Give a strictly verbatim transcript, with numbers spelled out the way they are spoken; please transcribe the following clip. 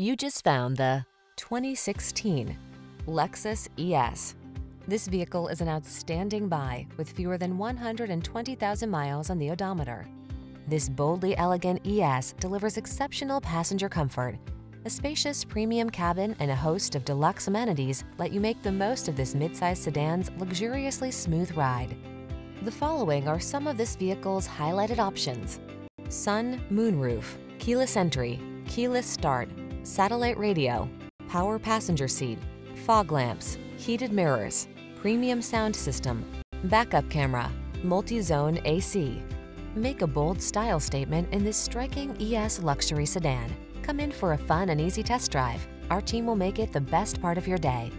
You just found the twenty sixteen Lexus E S. This vehicle is an outstanding buy with fewer than one hundred twenty thousand miles on the odometer. This boldly elegant E S delivers exceptional passenger comfort. A spacious premium cabin and a host of deluxe amenities let you make the most of this midsize sedan's luxuriously smooth ride. The following are some of this vehicle's highlighted options: sun, moonroof, keyless entry, keyless start, satellite radio, power passenger seat, fog lamps, heated mirrors, premium sound system, backup camera, multi-zone A C. Make a bold style statement in this striking E S luxury sedan. Come in for a fun and easy test drive. Our team will make it the best part of your day.